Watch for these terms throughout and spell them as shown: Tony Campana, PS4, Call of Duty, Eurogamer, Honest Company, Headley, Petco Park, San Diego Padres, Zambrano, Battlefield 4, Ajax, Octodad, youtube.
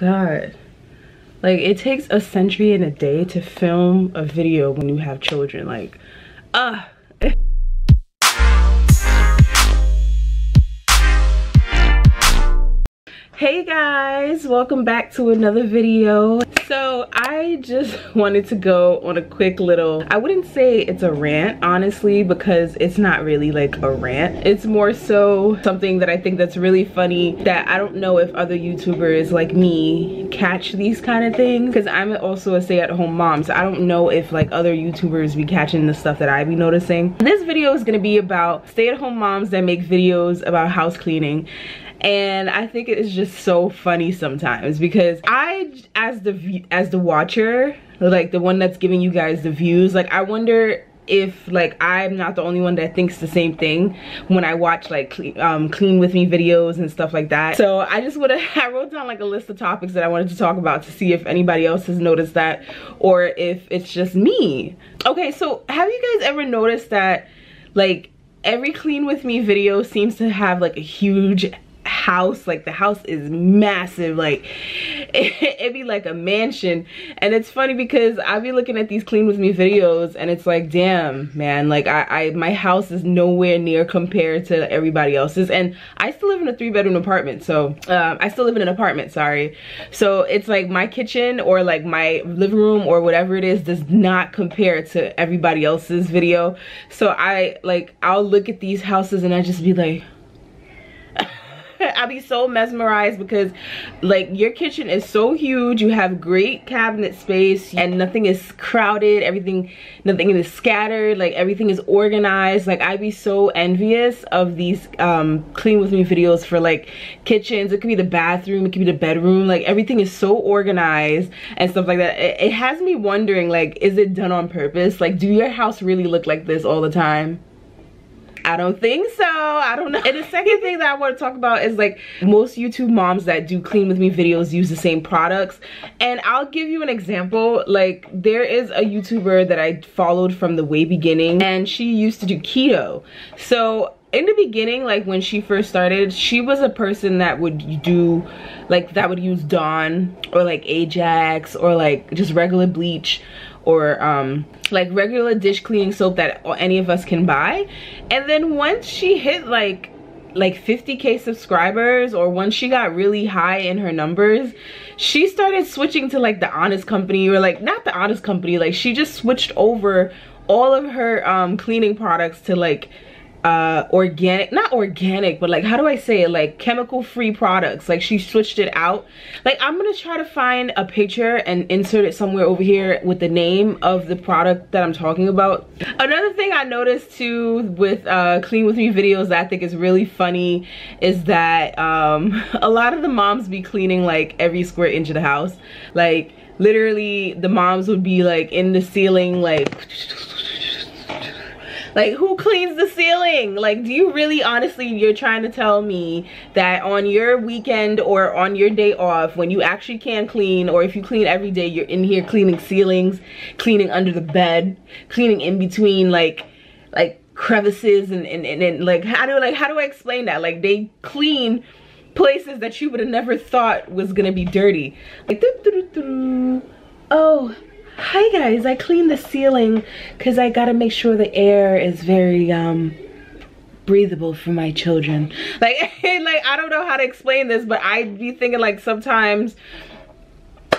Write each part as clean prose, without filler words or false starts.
God. Like, it takes a century and a day to film a video when you have children. Like, Hey guys, welcome back to another video. So I just wanted to go on a quick little, I wouldn't say it's a rant, honestly, because it's not really like a rant. It's more so something that I think that's really funny that I don't know if other YouTubers like me catch these kind of things, because I'm also a stay-at-home mom, so I don't know if like other YouTubers be catching the stuff that I be noticing. This video is gonna be about stay-at-home moms that make videos about house cleaning. And I think it is just so funny sometimes, because I, as the watcher, like the one that's giving you guys the views, like I wonder if like I'm not the only one that thinks the same thing when I watch like clean with me videos and stuff like that. So I just I wrote down like a list of topics that I wanted to talk about to see if anybody else has noticed that or if it's just me. Okay, so have you guys ever noticed that like every clean with me video seems to have like a huge house, like the house is massive, like it'd be like a mansion? And it's funny because I'll be looking at these clean with me videos and it's like, damn man, like my house is nowhere near compared to everybody else's, and I still live in a 3-bedroom apartment. So I still live in an apartment, sorry. So it's like my kitchen or like my living room or whatever it is does not compare to everybody else's video. So I'll look at these houses and I just be like, I'll be so mesmerized, because like your kitchen is so huge, you have great cabinet space and nothing is crowded, nothing is scattered, like everything is organized. Like I'd be so envious of these clean with me videos for like kitchens. It could be the bathroom, it could be the bedroom, like everything is so organized and stuff like that. It has me wondering, like, is it done on purpose? Like, do your house really look like this all the time? I don't think so. I don't know. And the second thing that I want to talk about is like most YouTube moms that do clean with me videos use the same products. And I'll give you an example. Like there is a YouTuber that I followed from the way beginning, and she used to do keto. So in the beginning, like when she first started, she was a person that would do like, that would use Dawn or like Ajax or like just regular bleach or like regular dish cleaning soap that any of us can buy. And then once she hit like 50K subscribers, or once she got really high in her numbers, she started switching to like the Honest Company, or like not the Honest Company, like she just switched over all of her cleaning products to like organic, not organic, but like, how do I say it, like chemical free products. Like she switched it out. Like I'm gonna try to find a picture and insert it somewhere over here with the name of the product that I'm talking about. Another thing I noticed too with clean with me videos that I think is really funny is that a lot of the moms be cleaning like every square inch of the house. Like literally the moms would be like in the ceiling, like like who cleans the ceiling? Like do you really, honestly, you're trying to tell me that on your weekend or on your day off when you actually can clean, or if you clean every day, you're in here cleaning ceilings, cleaning under the bed, cleaning in between like crevices and like how do I explain that? Like they clean places that you would have never thought was gonna be dirty. Like oh, hi guys, I cleaned the ceiling because I gotta make sure the air is very breathable for my children. Like like I don't know how to explain this, but I'd be thinking like sometimes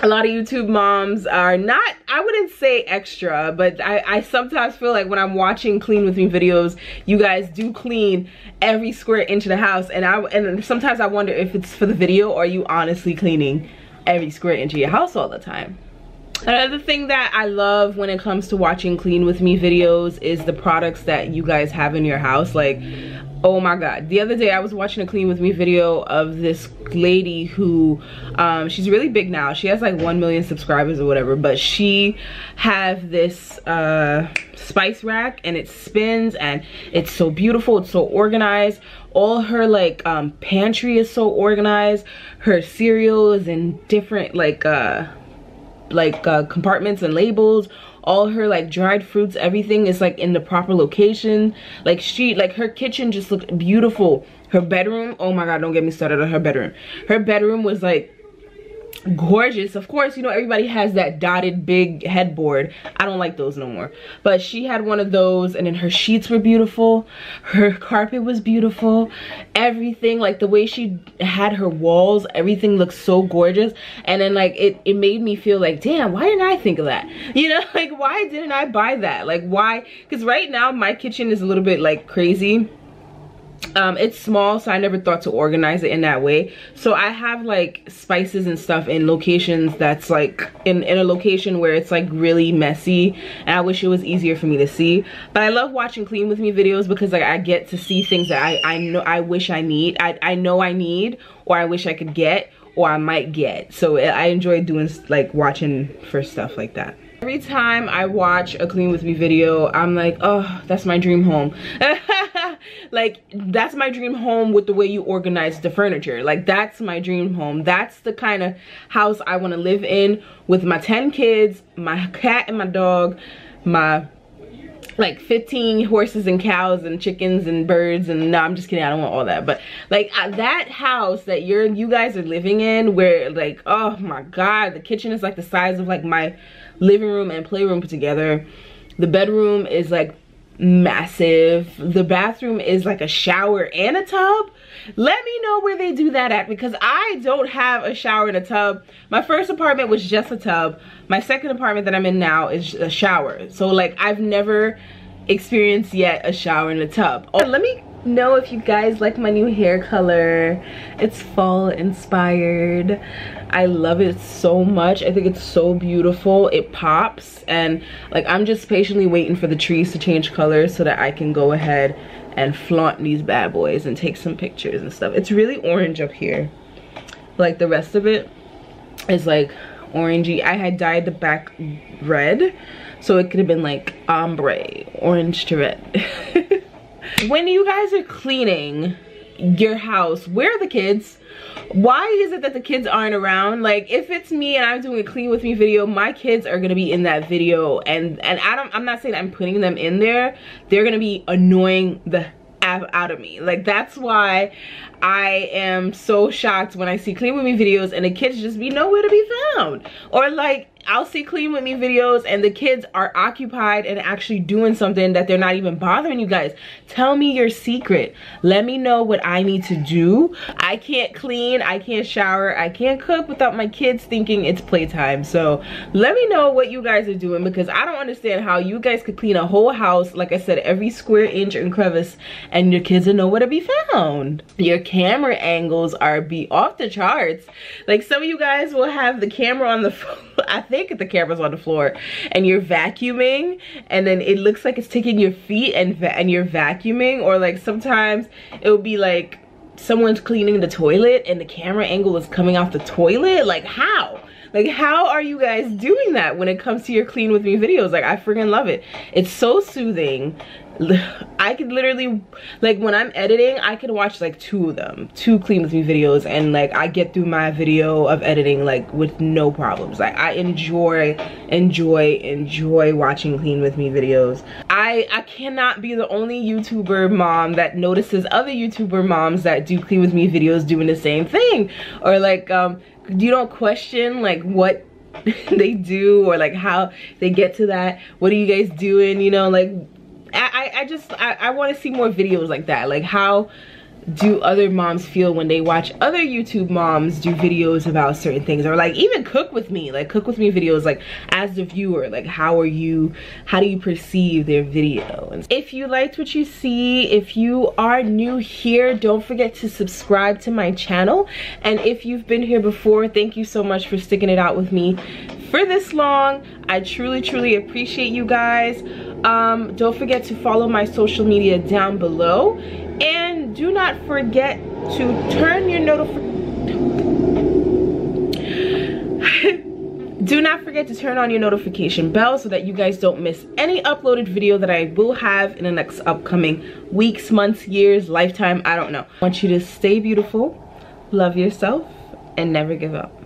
a lot of YouTube moms are not, I wouldn't say extra, but I sometimes feel like when I'm watching clean with me videos, you guys do clean every square inch of the house, and sometimes I wonder if it's for the video or are you honestly cleaning every square inch of your house all the time. Another thing that I love when it comes to watching clean with me videos is the products that you guys have in your house. Like, oh my God. The other day I was watching a clean with me video of this lady who, she's really big now. She has like 1 million subscribers or whatever, but she have this spice rack and it spins and it's so beautiful. It's so organized. All her like pantry is so organized. Her cereal is in different like compartments and labels. All her like dried fruits, everything is like in the proper location. Like her kitchen just looked beautiful. Her bedroom, oh my God, don't get me started on her bedroom. Her bedroom was like gorgeous. Of course, you know, everybody has that dotted big headboard. I don't like those no more. But she had one of those, and then her sheets were beautiful. Her carpet was beautiful. Everything, like the way she had her walls, everything looked so gorgeous. And then like it made me feel like, damn, why didn't I think of that? You know, like why didn't I buy that? Like why? Because right now my kitchen is a little bit like crazy. It's small, so I never thought to organize it in that way. So I have like spices and stuff in locations that's like in a location where it's like really messy, and I wish it was easier for me to see. But I love watching Clean With Me videos because like I get to see things that I know I wish I need, I know I need, or I wish I could get, or I might get. So I enjoy doing like watching for stuff like that. Every time I watch a Clean With Me video, I'm like, oh, that's my dream home. Like, that's my dream home with the way you organize the furniture. Like, that's my dream home. That's the kind of house I want to live in with my 10 kids, my cat and my dog, my like 15 horses and cows and chickens and birds. And no, I'm just kidding, I don't want all that. But like that house that you guys are living in, where like, oh my god, the kitchen is like the size of like my living room and playroom put together. The bedroom is like massive. The bathroom is like a shower and a tub. Let me know where they do that at, because I don't have a shower and a tub. My first apartment was just a tub. My second apartment that I'm in now is a shower. So like I've never experienced yet a shower and a tub. Oh, let me know if you guys like my new hair color. It's fall inspired. I love it so much. I think it's so beautiful. It pops, and like I'm just patiently waiting for the trees to change colors so that I can go ahead and flaunt these bad boys and take some pictures and stuff. It's really orange up here. Like the rest of it is like orangey. I had dyed the back red, so it could have been like ombre, orange to red. When you guys are cleaning your house, where are the kids? Why is it that the kids aren't around? Like if it's me and I'm doing a Clean With Me video, my kids are gonna be in that video, and I'm not saying I'm putting them in there. They're gonna be annoying the app out of me. Like that's why I am so shocked when I see Clean With Me videos and the kids just be nowhere to be found. Or like I'll see Clean With Me videos and the kids are occupied and actually doing something that they're not even bothering you guys. Tell me your secret. Let me know what I need to do. I can't clean, I can't shower, I can't cook without my kids thinking it's playtime. So let me know what you guys are doing, because I don't understand how you guys could clean a whole house, like I said, every square inch and crevice, and your kids are nowhere to be found. Your camera angles are off the charts. Like some of you guys will have the camera on the phone. I think the camera's on the floor and you're vacuuming, and then it looks like it's taking your feet and you're vacuuming. Or like sometimes it'll be like someone's cleaning the toilet and the camera angle is coming off the toilet. Like how? Like how are you guys doing that when it comes to your Clean With Me videos? Like I freaking love it. It's so soothing. I could literally, like when I'm editing, I could watch like two Clean With Me videos, and like I get through my video of editing like with no problems. Like I enjoy watching Clean With Me videos. I cannot be the only YouTuber mom that notices other YouTuber moms that do Clean With Me videos doing the same thing. Or like you don't question like what they do or like how they get to that. What are you guys doing? You know, like I want to see more videos like that. Like how do other moms feel when they watch other YouTube moms do videos about certain things? Or like even Cook With Me, like Cook With Me videos, like as the viewer, like how do you perceive their video? And if you liked what you see, if you are new here, don't forget to subscribe to my channel. And if you've been here before, thank you so much for sticking it out with me for this long. I truly appreciate you guys. Don't forget to follow my social media down below, and do not forget to turn your do not forget to turn on your notification bell so that you guys don't miss any uploaded video that I will have in the next upcoming weeks, months, years, lifetime, I don't know. I want you to stay beautiful, love yourself, and never give up.